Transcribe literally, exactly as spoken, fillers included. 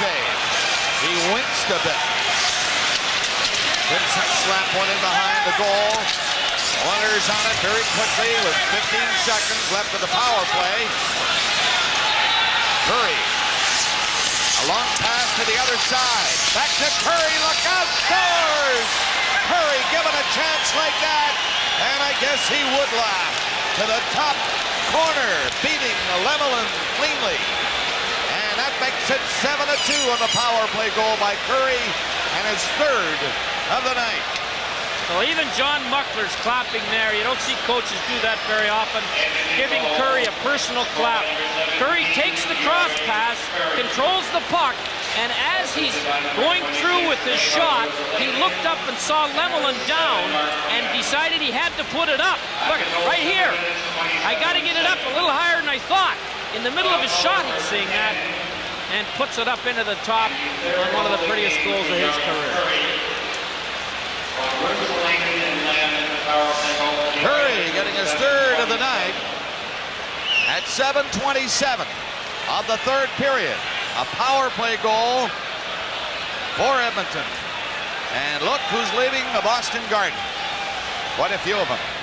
save. He winced a bit. Vincent slapped one in behind the goal. Oilers on it very quickly with fifteen seconds left of the power play. Curry. A long pass to the other side. Back to Curry. Look out. Scores! Curry given a chance like that. And I guess he would laugh. To the top corner. Beating Lemelin cleanly. And that makes it seven to two on the power play goal by Curry. And his third of the night. Well, even John Muckler's clapping there. You don't see coaches do that very often. Giving Curry a personal clap. Curry takes the cross pass, controls the puck, and as he's going through with his shot, he looked up and saw Lemelin down and decided he had to put it up. Look, right here. I got to get it up a little higher than I thought. In the middle of his shot, he's seeing that, and puts it up into the top on one of the prettiest goals of his career. Curry getting his third of the night at seven twenty-seven of the third period. A power play goal for Edmonton. And look who's leaving the Boston Garden. Quite a few of them.